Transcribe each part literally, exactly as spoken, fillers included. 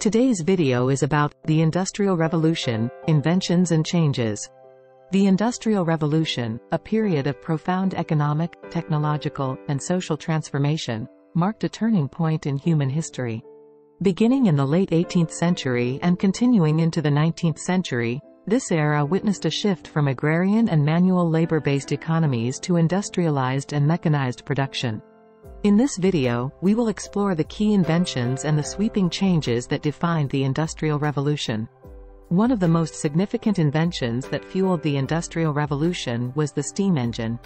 Today's video is about the Industrial Revolution, inventions and changes. The Industrial Revolution, a period of profound economic, technological, and social transformation, marked a turning point in human history. Beginning in the late eighteenth century and continuing into the nineteenth century, this era witnessed a shift from agrarian and manual labor-based economies to industrialized and mechanized production. In this video, we will explore the key inventions and the sweeping changes that defined the Industrial Revolution. One of the most significant inventions that fueled the Industrial Revolution was the steam engine.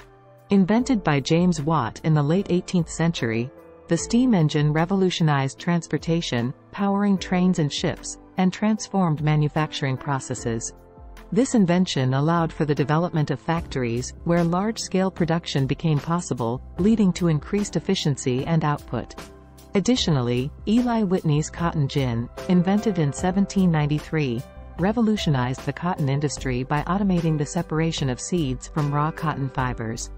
Invented by James Watt in the late eighteenth century, the steam engine revolutionized transportation, powering trains and ships, and transformed manufacturing processes. This invention allowed for the development of factories, where large-scale production became possible, leading to increased efficiency and output. Additionally, Eli Whitney's cotton gin, invented in seventeen ninety-three, revolutionized the cotton industry by automating the separation of seeds from raw cotton fibers.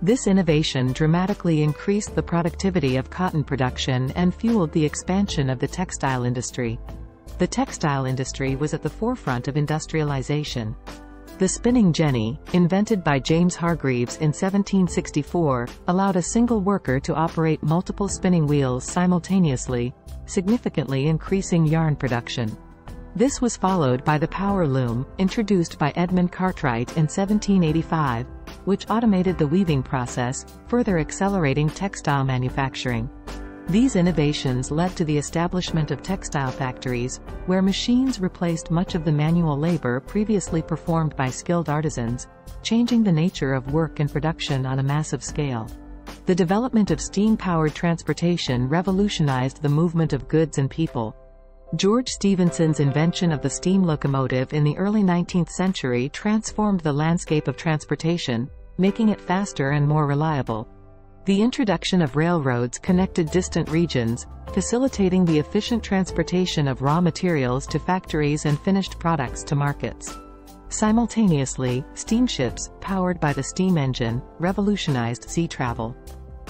This innovation dramatically increased the productivity of cotton production and fueled the expansion of the textile industry. The textile industry was at the forefront of industrialization. The spinning jenny, invented by James Hargreaves in seventeen sixty-four, allowed a single worker to operate multiple spinning wheels simultaneously, significantly increasing yarn production. This was followed by the power loom, introduced by Edmund Cartwright in seventeen eighty-five, which automated the weaving process, further accelerating textile manufacturing. These innovations led to the establishment of textile factories, where machines replaced much of the manual labor previously performed by skilled artisans, changing the nature of work and production on a massive scale. The development of steam-powered transportation revolutionized the movement of goods and people. George Stephenson's invention of the steam locomotive in the early nineteenth century transformed the landscape of transportation, making it faster and more reliable. The introduction of railroads connected distant regions, facilitating the efficient transportation of raw materials to factories and finished products to markets. Simultaneously, steamships, powered by the steam engine, revolutionized sea travel.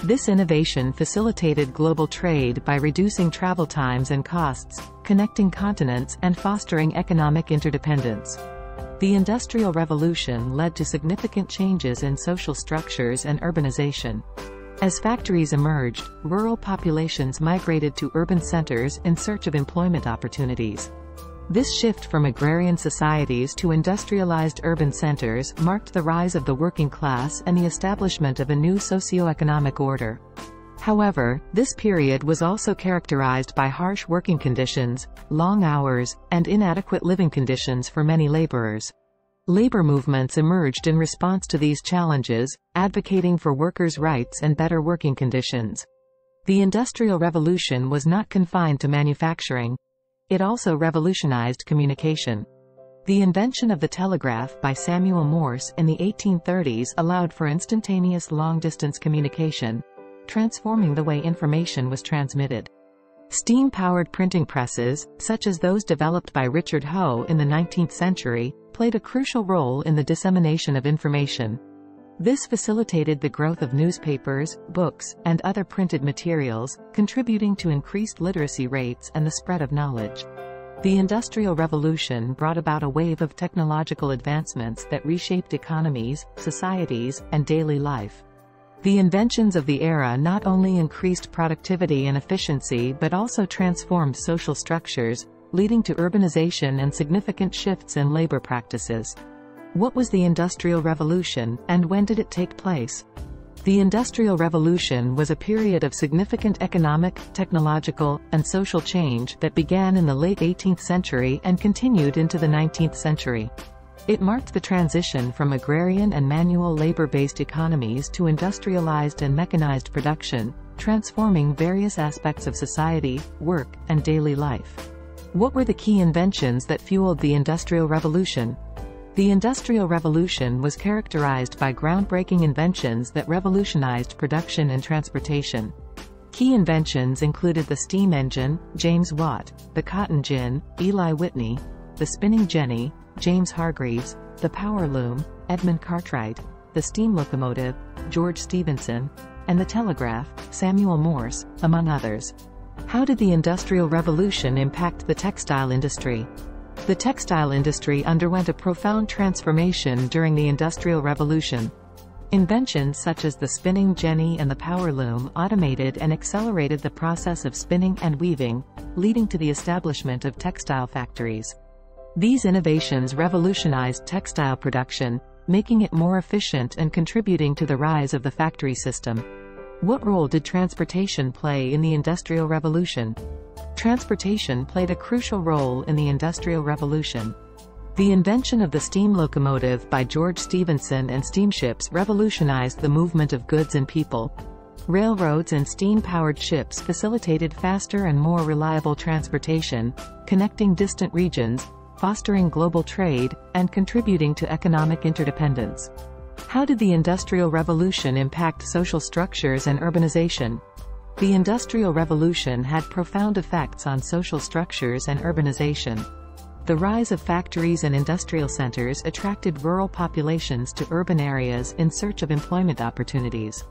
This innovation facilitated global trade by reducing travel times and costs, connecting continents and fostering economic interdependence. The Industrial Revolution led to significant changes in social structures and urbanization. As factories emerged, rural populations migrated to urban centers in search of employment opportunities. This shift from agrarian societies to industrialized urban centers marked the rise of the working class and the establishment of a new socioeconomic order. However, this period was also characterized by harsh working conditions, long hours, and inadequate living conditions for many laborers. Labor movements emerged in response to these challenges, advocating for workers' rights and better working conditions. The Industrial Revolution was not confined to manufacturing. It also revolutionized communication. The invention of the telegraph by Samuel Morse in the eighteen thirties allowed for instantaneous long-distance communication, transforming the way information was transmitted. Steam-powered printing presses, such as those developed by Richard Hoe in the nineteenth century, played a crucial role in the dissemination of information. This facilitated the growth of newspapers, books, and other printed materials, contributing to increased literacy rates and the spread of knowledge. The Industrial Revolution brought about a wave of technological advancements that reshaped economies, societies, and daily life. The inventions of the era not only increased productivity and efficiency but also transformed social structures, leading to urbanization and significant shifts in labor practices. What was the Industrial Revolution, and when did it take place? The Industrial Revolution was a period of significant economic, technological, and social change that began in the late eighteenth century and continued into the nineteenth century. It marked the transition from agrarian and manual labor-based economies to industrialized and mechanized production, transforming various aspects of society, work, and daily life. What were the key inventions that fueled the Industrial Revolution? The Industrial Revolution was characterized by groundbreaking inventions that revolutionized production and transportation. Key inventions included the steam engine, James Watt, the cotton gin, Eli Whitney, the spinning jenny, James Hargreaves, the power loom, Edmund Cartwright, the steam locomotive, George Stephenson, and the telegraph, Samuel Morse, among others. How did the Industrial Revolution impact the textile industry? The textile industry underwent a profound transformation during the Industrial Revolution. Inventions such as the spinning jenny and the power loom automated and accelerated the process of spinning and weaving, leading to the establishment of textile factories. These innovations revolutionized textile production, making it more efficient and contributing to the rise of the factory system. What role did transportation play in the Industrial Revolution? Transportation played a crucial role in the Industrial Revolution. The invention of the steam locomotive by George Stephenson and steamships revolutionized the movement of goods and people. Railroads and steam-powered ships facilitated faster and more reliable transportation, connecting distant regions, fostering global trade, and contributing to economic interdependence. How did the Industrial Revolution impact social structures and urbanization? The Industrial Revolution had profound effects on social structures and urbanization. The rise of factories and industrial centers attracted rural populations to urban areas in search of employment opportunities.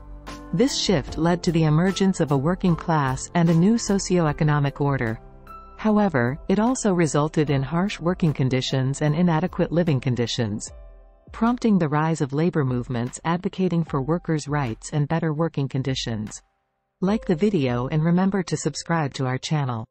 This shift led to the emergence of a working class and a new socioeconomic order. However, it also resulted in harsh working conditions and inadequate living conditions, prompting the rise of labor movements advocating for workers' rights and better working conditions. Like the video and remember to subscribe to our channel.